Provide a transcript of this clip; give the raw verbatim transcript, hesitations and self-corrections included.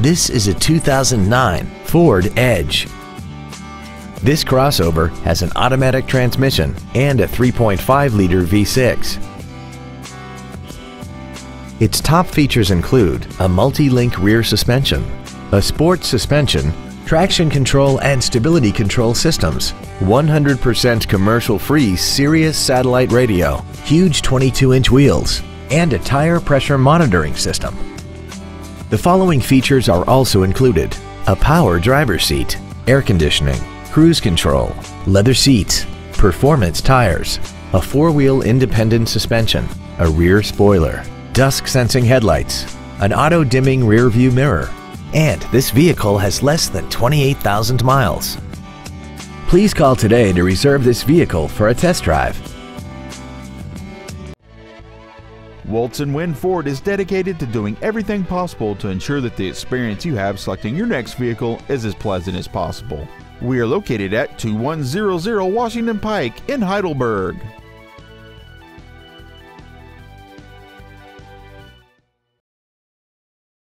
This is a two thousand nine Ford Edge. This crossover has an automatic transmission and a three point five liter V six. Its top features include a multi-link rear suspension, a sports suspension, traction control and stability control systems, one hundred percent commercial-free Sirius satellite radio, huge twenty-two inch wheels, and a tire pressure monitoring system. The following features are also included: a power driver's seat, air conditioning, cruise control, leather seats, performance tires, a four-wheel independent suspension, a rear spoiler, dusk sensing headlights, an auto-dimming rearview mirror, and this vehicle has less than twenty-eight thousand miles. Please call today to reserve this vehicle for a test drive. Woltz and Wind Ford is dedicated to doing everything possible to ensure that the experience you have selecting your next vehicle is as pleasant as possible. We are located at two one zero zero Washington Pike in Heidelberg.